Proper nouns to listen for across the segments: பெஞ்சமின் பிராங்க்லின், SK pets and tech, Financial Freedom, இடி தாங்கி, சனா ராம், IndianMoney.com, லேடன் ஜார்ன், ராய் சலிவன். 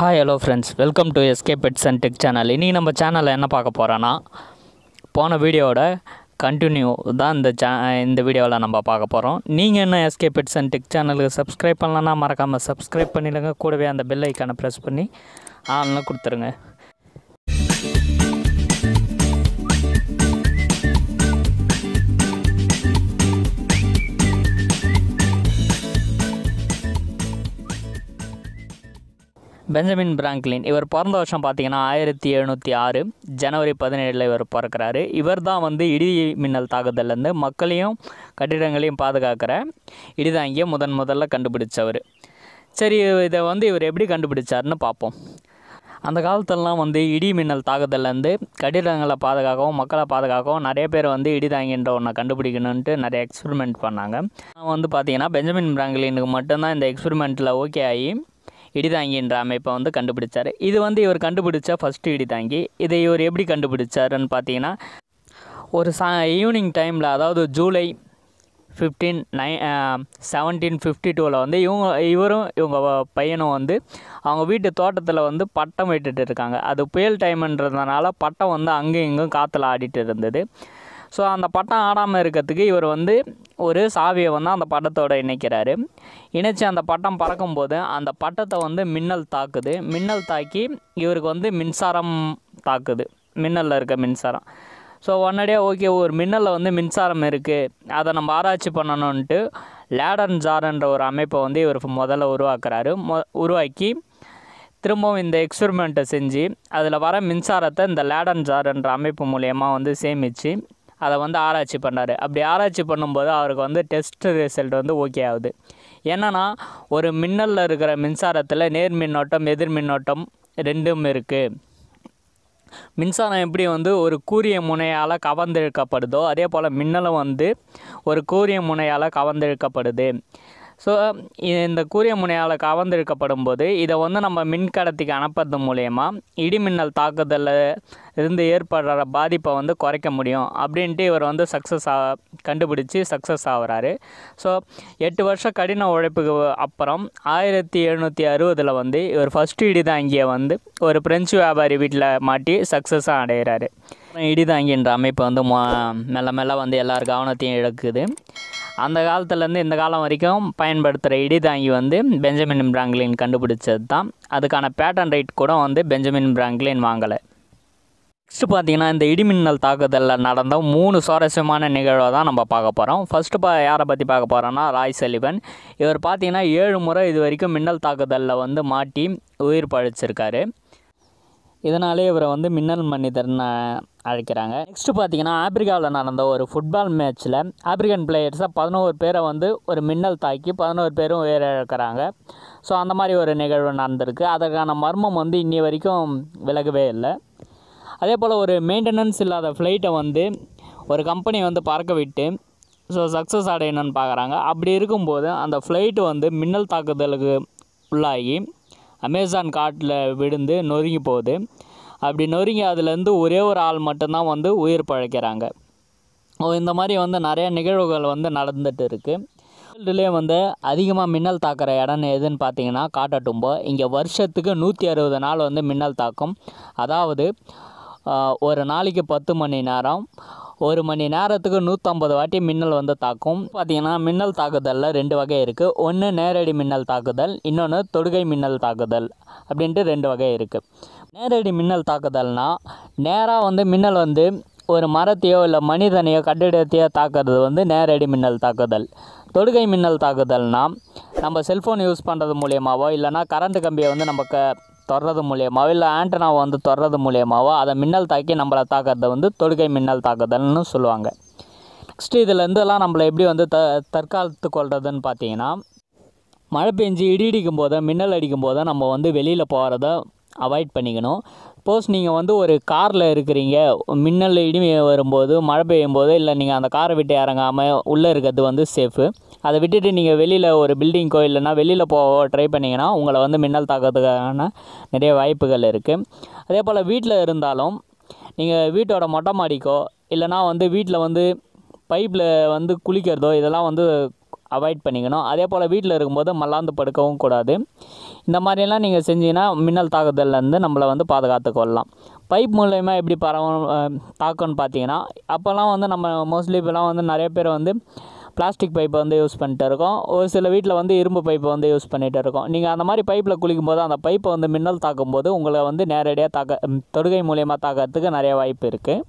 Hi hello friends welcome to SK pets and tech channel इन्हीं number channel என்ன பார்க்க போறோம்னா போன வீடியோட கண்டினியூ தான் இந்த வீடியோல நம்ம பார்க்க போறோம் நீங்க என்ன एसके पेट्स एंड टेक சேனலுக்கு சப்ஸ்கிரைப் பண்ணலனா மறக்காம சப்ஸ்கிரைப் பண்ணிடுங்க கூடவே அந்த பெல் ஐகானை பிரஸ் பண்ணி ஆல்ல கொடுத்துருங்க பெஞ்சமின் பிராங்க்லின் இவர் பிறந்த வருஷம் பார்த்தீங்கன்னா 1706 ஜனவரி 17 இவர் பிறக்கிறாரு இவர் தான் வந்து இடி மின்னல் தாக்குதல்லேருந்து மக்களையும் கட்டிடங்களையும் பாதுகாக்கிற இடிதாங்கியை முதல்ல கண்டுபிடிச்சவர் சரி இதை வந்து இவர் எப்படி கண்டுபிடிச்சார்னு பார்ப்போம் அந்த காலத்துலலாம் வந்து இடி மின்னல் தாக்குதல்லேருந்து கட்டிடங்களை பாதுகாக்கவும் மக்களை பாதுகாக்கவும் நிறைய பேர் வந்து இடிதாங்கின்ற ஒன்றை கண்டுபிடிக்கணுன்ட்டு நிறைய எக்ஸ்பெரிமெண்ட் பண்ணாங்க வந்து பார்த்தீங்கன்னா பெஞ்சமின் பிராங்க்லினுக்கு மட்டும்தான் இந்த எக்ஸ்பெரிமெண்ட்டில் ஓகே ஆகி இடிதாங்கின்ற அமைப்பை வந்து கண்டுபிடிச்சார் இது வந்து இவர் கண்டுபிடிச்ச ஃபஸ்ட்டு இடிதாங்கி இதை இவர் எப்படி கண்டுபிடிச்சாருன்னு பார்த்தீங்கன்னா ஒரு ஈவினிங் டைமில் அதாவது ஜூலை 1752 வந்து இவரும் இவங்க பையனும் வந்து அவங்க வீட்டு தோட்டத்தில் வந்து பட்டம் விட்டுட்டு இருக்காங்க அது புயல் டைம்ன்றதுனால பட்டம் வந்து அங்கே இங்கும் காற்றுல ஆடிட்டு இருந்தது ஸோ அந்த பட்டம் ஆடாமல் இருக்கிறதுக்கு இவர் வந்து ஒரு சாவியை வந்து அந்த பட்டத்தோடு இணைக்கிறாரு இணைச்சி அந்த பட்டம் பறக்கும்போது அந்த பட்டத்தை வந்து மின்னல் தாக்குது மின்னல் தாக்கி இவருக்கு வந்து மின்சாரம் தாக்குது மின்னலில் இருக்க மின்சாரம் ஸோ உடனடியாக ஓகே ஒரு மின்னலில் வந்து மின்சாரம் இருக்குது அதை நம்ம ஆராய்ச்சி பண்ணணுன்ட்டு லேடன் ஜார்ன்ற ஒரு அமைப்பை வந்து இவர் முதல்ல உருவாக்குறாரு உருவாக்கி திரும்பவும் இந்த எக்ஸ்பெரிமெண்ட்டை செஞ்சு அதில் வர மின்சாரத்தை இந்த லேடன் ஜார்ன்ற அமைப்பு மூலயமா வந்து சேமித்து அதை வந்து ஆராய்ச்சி பண்ணார் அப்படி ஆராய்ச்சி பண்ணும்போது அவருக்கு வந்து டெஸ்ட் ரிசல்ட் வந்து ஓகே ஆகுது என்னென்னா ஒரு மின்னலில் இருக்கிற மின்சாரத்தில் நேர் மின்னோட்டம் எதிர் மின்னோட்டம் ரெண்டும் இருக்குது மின்சாரம் எப்படி வந்து ஒரு கூரிய முனையால் கவர்ந்திழுக்கப்படுதோ அதே போல் மின்னலும் வந்து ஒரு கூரிய முனையால் கவர்ந்திழுக்கப்படுது ஸோ இந்த கூரிய முனையால் கவர்ந்திழுக்கப்படும் போது இதை வந்து நம்ம மின்கடத்திக்கு அனுப்புறது மூலயமா இடிமின்னல் தாக்குதலில் இருந்து ஏற்படுற பாதிப்பை வந்து குறைக்க முடியும் அப்படின்ட்டு இவர் வந்து கண்டுபிடிச்சி சக்ஸஸ் ஆகிறாரு ஸோ 8 வருஷம் கடின உழைப்புக்கு அப்புறம் 1760 வந்து இவர் ஃபஸ்ட்டு இடிதாங்கியை வந்து ஒரு பிரெஞ்சு வியாபாரி வீட்டில் மாட்டி சக்ஸஸாக அடைகிறாரு இடிதாங்கின்ற அமைப்பு வந்து மெல்ல வந்து எல்லார் கவனத்தையும் இழக்குது அந்த காலத்துலேருந்து இந்த காலம் வரைக்கும் பயன்படுத்துகிற இடிதாங்கி வந்து பெஞ்சமின் பிராங்க்லின் கண்டுபிடிச்சது தான் அதுக்கான பேட்டன் ரைட் கூட வந்து பெஞ்சமின் பிராங்க்லின் வாங்கலை நெக்ஸ்ட்டு பார்த்திங்கன்னா இந்த இடிமின்னல் தாக்குதலில் நடந்த 3 சுவாரஸ்யமான நிகழ்வை தான் நம்ம பார்க்க போகிறோம் ஃபஸ்ட்டு யாரை பற்றி பார்க்க போகிறோன்னா ராய் சலிவன் இவர் பார்த்திங்கன்னா 7 முறை இது வரைக்கும் மின்னல் தாக்குதலில் வந்து மாட்டி உயிர் பழிச்சிருக்காரு இதனாலே இவரை வந்து மின்னல் மனிதர்னு அழைக்கிறாங்க நெக்ஸ்ட்டு பார்த்திங்கன்னா ஆப்பிரிக்காவில் நடந்த ஒரு ஃபுட்பால் மேட்ச்சில் ஆப்பிரிக்கன் பிளேயர்ஸாக 11 பேரை வந்து ஒரு மின்னல் தாக்கி 11 பேரும் உயிரிழக்கிறாங்க ஸோ அந்த மாதிரி ஒரு நிகழ்வு நடந்திருக்கு அதற்கான மர்மம் வந்து இன்னி வரைக்கும் விலகவே இல்லை அதே போல் ஒரு மெயின்டெனன்ஸ் இல்லாத ஃப்ளைட்டை வந்து ஒரு கம்பெனி வந்து பறக்க விட்டு ஸோ சக்ஸஸ் அடையணும்னு பார்க்குறாங்க அப்படி இருக்கும்போது அந்த ஃப்ளைட்டு வந்து மின்னல் தாக்குதலுக்கு உள்ளாகி அமேசான் காட்டில் விழுந்து நொறுங்கி போகுது அப்படி நொறுங்கி அதுலேருந்து ஒரே ஒரு ஆள் மட்டும்தான் வந்து உயிர் பழைக்கிறாங்க இந்த மாதிரி வந்து நிறைய நிகழ்வுகள் வந்து நடந்துகிட்டு இருக்குது ஃபீல்டுலேயே வந்து அதிகமாக மின்னல் தாக்குற இடம் எதுன்னு பார்த்தீங்கன்னா காட்டாட்டும்போ இங்கே வருஷத்துக்கு 160 நாள் வந்து மின்னல் தாக்கும் அதாவது ஒரு நாளைக்கு 10 மணி நேரம் 1 மணி நேரத்துக்கு 150 வாட்டி மின்னல் வந்து தாக்கும் பார்த்திங்கன்னா மின்னல் தாக்குதலில் 2 வகை இருக்குது ஒன்று நேரடி மின்னல் தாக்குதல் இன்னொன்று தொடுகை மின்னல் தாக்குதல் அப்படின்ட்டு 2 வகை இருக்குது நேரடி மின்னல் தாக்குதல்னால் நேராக வந்து மின்னல் வந்து ஒரு மரத்தையோ இல்லை மனிதனையோ கட்டிடத்தையோ தாக்குறது வந்து நேரடி மின்னல் தாக்குதல் தொடுகை மின்னல் தாக்குதல்னால் நம்ம செல்ஃபோன் யூஸ் பண்ணுறது மூலியமாவோ இல்லைனா கரண்ட்டு கம்பியை வந்து நம்ம தொடர்றது மூலியமாவோ இல்லை ஆண்டனாவை வந்து தொடர்றது மூலியமாவோ அதை மின்னல் தாக்கி நம்மளை தாக்குறதை வந்து தொடுகை மின்னல் தாக்குதல்னு சொல்லுவாங்க நெக்ஸ்ட்டு இதுலேருந்துலாம் நம்மளை எப்படி வந்து தற்காத்து கொள்றதுன்னு பார்த்தீங்கன்னா மழை பெஞ்சு இடி இடிக்கும் போது மின்னல் அடிக்கும் போது நம்ம வந்து வெளியில் போகிறத அவாய்ட் பண்ணிக்கணும் சப்போஸ் நீங்கள் வந்து ஒரு காரில் இருக்கிறீங்க மின்னல் இடி வரும்போது மழை பெய்யும் போது இல்லை நீங்கள் அந்த காரை விட்டு இறங்காமல் உள்ளே இருக்கிறது வந்து சேஃபு அதை விட்டுட்டு நீங்கள் வெளியில் ஒரு பில்டிங்கோ இல்லைனா வெளியில் போக ட்ரை பண்ணிங்கன்னா உங்களை வந்து மின்னல் தாக்கிறதுக்கான நிறைய வாய்ப்புகள் இருக்குது அதே போல் வீட்டில் இருந்தாலும் நீங்கள் வீட்டோட மொட்டை மாடிக்கோ இல்லைனா வந்து வீட்டில் வந்து பைப்பில் வந்து குளிக்கிறதோ இதெல்லாம் வந்து அவாய்ட் பண்ணிக்கணும். அதே போல் வீட்டில் இருக்கும்போது மல்லாந்து படுக்கவும் கூடாது. இந்த மாதிரியெல்லாம் நீங்கள் செஞ்சீங்கன்னா மின்னல் தாக்குதல்லேருந்து நம்மளை வந்து பாதுகாத்து கொள்ளலாம். பைப் மூலயமா எப்படி தாக்கம்னு பார்த்தீங்கன்னா, அப்போல்லாம் வந்து நம்ம மோஸ்ட்லி இப்போலாம் வந்து நிறைய பேர் வந்து பிளாஸ்டிக் பைப்பை வந்து யூஸ் பண்ணிட்டு இருக்கோம். ஒரு சில வீட்டில் வந்து இரும்பு பைப்பை வந்து யூஸ் பண்ணிகிட்டு இருக்கோம். நீங்கள் அந்த மாதிரி பைப்பில் குளிக்கும்போது அந்த பைப்பை வந்து மின்னல் தாக்கும்போது உங்களை வந்து நேரடியாக தொடுகை மூலயமா தாக்கிறதுக்கு நிறைய வாய்ப்பு இருக்குது.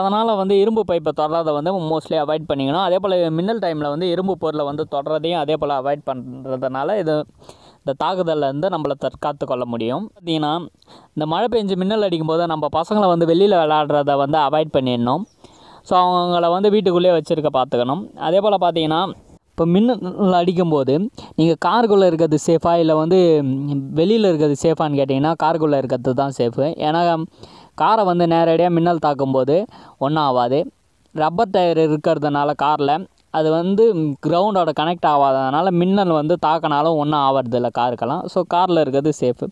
அதனால் வந்து இரும்பு பைப்பை தொடரதை வந்து மோஸ்ட்லி அவாய்ட் பண்ணிக்கணும். அதே போல் மின்னல் டைமில் வந்து இரும்பு பொருளை வந்து தொடரதையும் அதே போல் அவாய்ட் பண்ணுறதுனால இந்த தாக்குதல்லேருந்து நம்மளை தற்காத்து கொள்ள முடியும். பார்த்திங்கன்னா இந்த மழை பெஞ்சு மின்னல் அடிக்கும்போது நம்ம பசங்களை வந்து வெளியில் விளையாடுறத வந்து அவாய்ட் பண்ணிடணும். ஸோ அவங்கள வந்து வீட்டுக்குள்ளேயே வச்சுருக்க பார்த்துக்கணும். அதே போல் பார்த்திங்கன்னா இப்போ மின்னல் அடிக்கும்போது நீங்கள் காருக்குள்ளே இருக்கிறது சேஃபாக இல்லை வந்து வெளியில் இருக்கிறது சேஃபான்னு கேட்டிங்கன்னா காருக்குள்ளே இருக்கிறது தான் சேஃபு. ஏன்னா காரை வந்து நேரடியாக மின்னல் தாக்கும்போது ஒன்றும் ஆகாது. ரப்பர் டயர் இருக்கிறதுனால காரில் அது வந்து கிரவுண்டோட கனெக்ட் ஆகாததுனால மின்னல் வந்து தாக்கினாலும் ஒன்றும் ஆகிறதில்ல காருக்கெல்லாம். ஸோ காரில் இருக்கிறது சேஃபு.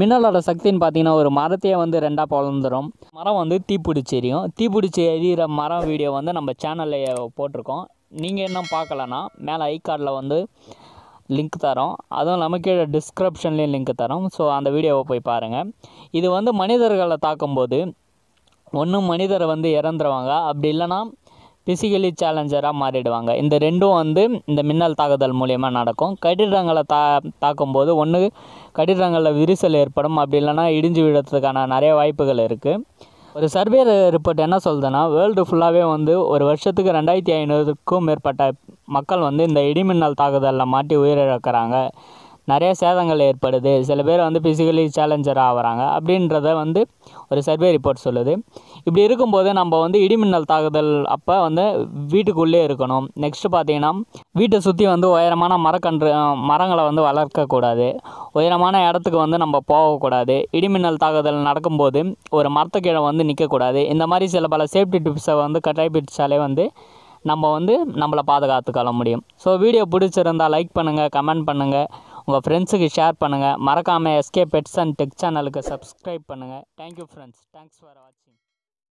மின்னலோட சக்தின்னு பார்த்திங்கன்னா ஒரு மரத்தையே வந்து ரெண்டாக பிளந்துடும். மரம் வந்து தீப்பிடிச்சி எரியும். தீப்பிடிச்சி எரியிற மரம் வீடியோ வந்து நம்ம சேனலில் போட்டிருக்கோம். நீங்கள் இன்னும் பார்க்கலன்னா மேலே ஐ கார்டில் வந்து லிங்க் தரோம். அதுவும் நமக்கு டிஸ்கிரிப்ஷன்லேயும் லிங்க் தரோம். ஸோ அந்த வீடியோவை போய் பாருங்கள். இது வந்து மனிதர்களை தாக்கும்போது ஒன்றும் மனிதரை வந்து இறந்துருவாங்க, அப்படி இல்லைன்னா ஃபிசிக்கலி சேலஞ்சராக மாறிடுவாங்க. இந்த ரெண்டும் வந்து இந்த மின்னல் தாக்குதல் மூலயமா நடக்கும். கட்டிடங்களை தாக்கும்போது ஒன்று கட்டிடங்களில் விரிசல் ஏற்படும், அப்படி இல்லைன்னா இடிஞ்சு விடுறதுக்கான நிறைய வாய்ப்புகள் இருக்குது. ஒரு சர்வே ரிப்போர்ட் என்ன சொல்லுதுன்னா, வேர்ல்டு ஃபுல்லாகவே வந்து ஒரு வருஷத்துக்கு 2500க்கும் மேற்பட்ட மக்கள் வந்து இந்த இடிமின்னல் தாக்குதலில் மாட்டி உயிரிழக்கிறாங்க, நிறைய சேதங்கள் ஏற்படுது, சில பேர் வந்து ஃபிசிக்கலி சேலஞ்சர் ஆகிறாங்க அப்படின்றத வந்து ஒரு சர்வே ரிப்போர்ட் சொல்லுது. இப்படி இருக்கும்போது நம்ம வந்து இடிமின்னல் தாக்குதல் அப்போ வந்து வீட்டுக்குள்ளே இருக்கணும். நெக்ஸ்ட்டு பார்த்திங்கன்னா வீட்டை சுற்றி வந்து உயரமான மரங்களை வந்து வளர்க்கக்கூடாது. உயரமான இடத்துக்கு வந்து நம்ம போகக்கூடாது. இடிமின்னல் தாக்குதல் நடக்கும்போது ஒரு மரத்துக்கீழே வந்து நிற்கக்கூடாது. இந்த மாதிரி சில பல சேஃப்டி டிப்ஸை வந்து கடைபிடிச்சாலே வந்து நம்ம வந்து நம்மளை பாதுகாத்துக்கொள்ள முடியும். ஸோ வீடியோ பிடிச்சிருந்தால் லைக் பண்ணுங்கள், கமெண்ட் பண்ணுங்கள், உங்கள் ஃப்ரெண்ட்ஸுக்கு ஷேர் பண்ணுங்கள். மறக்காமல் SK Pets and Tech சேனலுக்கு சப்ஸ்கிரைப் பண்ணுங்கள். Thank you friends. தேங்க்ஸ் ஃபார் வாட்சிங்.